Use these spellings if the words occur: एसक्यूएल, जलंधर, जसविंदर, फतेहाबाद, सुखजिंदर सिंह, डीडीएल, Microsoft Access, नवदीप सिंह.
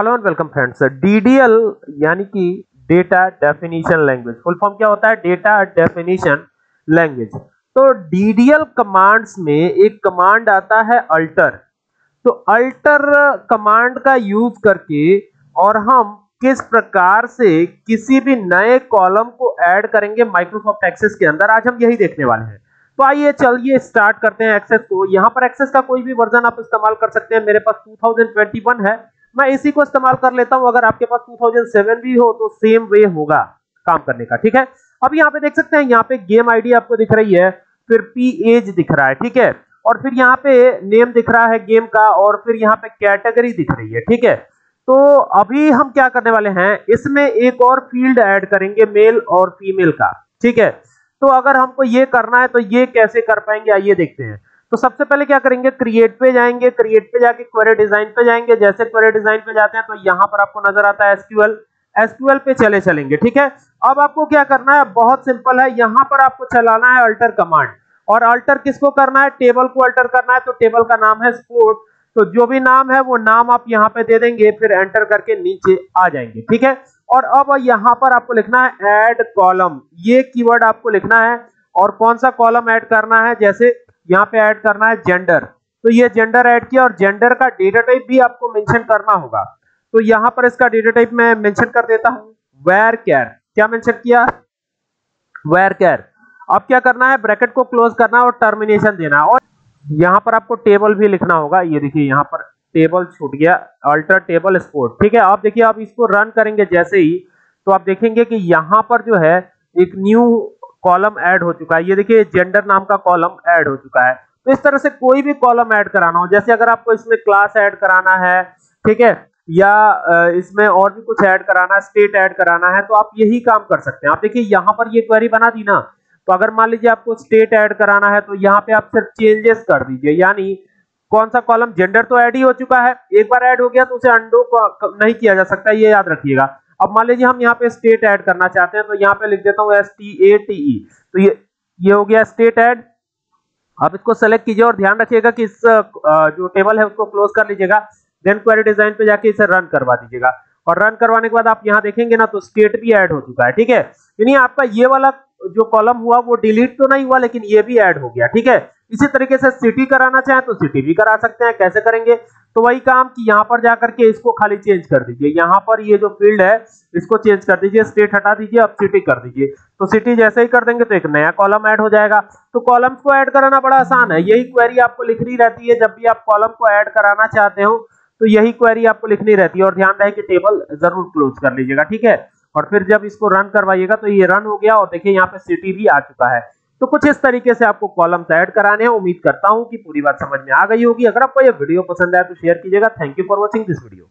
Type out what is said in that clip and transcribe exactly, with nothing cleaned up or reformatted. Hello and welcome friends. डीडीएल यानी कि data definition language, full form क्या होता है? Data definition language. तो डीडीएल कमांड्स में एक कमांड आता है अल्टर। तो अल्टर कमांड का यूज करके और हम किस प्रकार से किसी भी नए कॉलम को ऐड करेंगे माइक्रोसॉफ्ट एक्सेस के अंदर, आज हम यही देखने वाले हैं। तो आइए चलिए स्टार्ट करते हैं एक्सेस को। यहाँ पर एक्सेस का कोई भी वर्जन आप इस्तेमाल कर सकते हैं। मेरे पास टू थाउजेंड ट्वेंटी वन है, मैं इसी को इस्तेमाल कर लेता हूं। अगर आपके पास टू थाउजेंड सेवन भी हो तो सेम वे होगा काम करने का, ठीक है। अब यहाँ पे देख सकते हैं, यहाँ पे गेम आईडी आपको दिख रही है, फिर पी एज दिख रहा है, ठीक है, और फिर यहाँ पे नेम दिख रहा है गेम का, और फिर यहाँ पे कैटेगरी दिख रही है, ठीक है। तो अभी हम क्या करने वाले हैं, इसमें एक और फील्ड ऐड करेंगे मेल और फीमेल का, ठीक है। तो अगर हमको ये करना है तो ये कैसे कर पाएंगे, आइए देखते हैं। तो सबसे पहले क्या करेंगे, क्रिएट पे जाएंगे। क्रिएट पे जाके क्वेरी डिजाइन पे जाएंगे। जैसे क्वेरी डिजाइन पे जाते हैं तो यहाँ पर आपको नजर आता है एसक्यूएल। एसक्यूएल पे चले चलेंगे, ठीक है। अब आपको क्या करना है, बहुत सिंपल है, यहाँ पर आपको चलाना है अल्टर कमांड। और अल्टर किसको करना है, टेबल को अल्टर करना है। तो टेबल का नाम है स्पोर्ट, तो जो भी नाम है वो नाम आप यहाँ पे दे देंगे, फिर एंटर करके नीचे आ जाएंगे, ठीक है। और अब यहाँ पर आपको लिखना है ऐड कॉलम, ये कीवर्ड आपको लिखना है। और कौन सा कॉलम ऐड करना है, जैसे यहाँ पे ऐड करना है जेंडर, तो ये जेंडर ऐड किया। और जेंडर का डेटा टाइप भी आपको मेंशन करना होगा। तो यहाँ पर इसका डेटा टाइप मैं मेंशन कर देता हूँ, वेयर केयर। क्या मेंशन किया, वेयर केयर। अब क्या करना है, ब्रैकेट को क्लोज करना है और टर्मिनेशन देना है। और यहाँ पर आपको टेबल भी लिखना होगा। ये देखिए यहाँ पर टेबल छूट गया, अल्टर टेबल स्पोर्ट, ठीक है। आप देखिए, आप इसको रन करेंगे जैसे ही, तो आप देखेंगे कि यहाँ पर जो है एक न्यू कॉलम ऐड हो चुका है। ये देखिए जेंडर नाम का कॉलम ऐड हो चुका है। तो इस तरह से कोई भी कॉलम ऐड कराना हो, जैसे अगर आपको इसमें क्लास ऐड कराना है, ठीक है, या इसमें और भी कुछ ऐड कराना है, स्टेट ऐड कराना है, तो आप यही काम कर सकते हैं। आप देखिए यहाँ पर ये क्वेरी बना दी ना, तो अगर मान लीजिए आपको स्टेट ऐड कराना है तो यहाँ पे आप सिर्फ चेंजेस कर दीजिए। यानी कौन सा कॉलम, जेंडर तो ऐड ही हो चुका है, एक बार ऐड हो गया तो उसे अंडो नहीं किया जा सकता, ये याद रखिएगा। अब मान लीजिए हम यहाँ पे स्टेट ऐड करना चाहते हैं, तो यहाँ पे लिख देता हूँ S T A T E, तो ये ये हो गया स्टेट ऐड। आप इसको सेलेक्ट कीजिए और ध्यान रखिएगा कि इस जो टेबल है उसको क्लोज कर लीजिएगा। देन क्वेरी डिजाइन पे जाके इसे रन करवा दीजिएगा। और रन करवाने के बाद आप यहाँ देखेंगे ना, तो स्टेट भी ऐड हो चुका है, ठीक है। यानी आपका ये वाला जो कॉलम हुआ वो डिलीट तो नहीं हुआ, लेकिन ये भी ऐड हो गया, ठीक है। इसी तरीके से सिटी कराना चाहें तो सिटी भी करा सकते हैं। कैसे करेंगे, तो वही काम कि यहाँ पर जाकर के इसको खाली चेंज कर दीजिए। यहाँ पर ये जो फील्ड है इसको चेंज कर दीजिए, स्टेट हटा दीजिए, अब सिटी कर दीजिए। तो सिटी जैसे ही कर देंगे तो एक नया कॉलम ऐड हो जाएगा। तो कॉलम्स को ऐड कराना बड़ा आसान है। यही क्वेरी आपको लिखनी रहती है जब भी आप कॉलम को ऐड कराना चाहते हो, तो यही क्वेरी आपको लिखनी रहती है। और ध्यान रहे कि टेबल जरूर क्लोज कर लीजिएगा, ठीक है। और फिर जब इसको रन करवाइएगा तो ये रन हो गया, और देखिए यहाँ पे सिटी भी आ चुका है। तो कुछ इस तरीके से आपको कॉलम्स ऐड कराने हैं। उम्मीद करता हूं कि पूरी बात समझ में आ गई होगी। अगर आपको यह वीडियो पसंद आया तो शेयर कीजिएगा। Thank you for watching this video.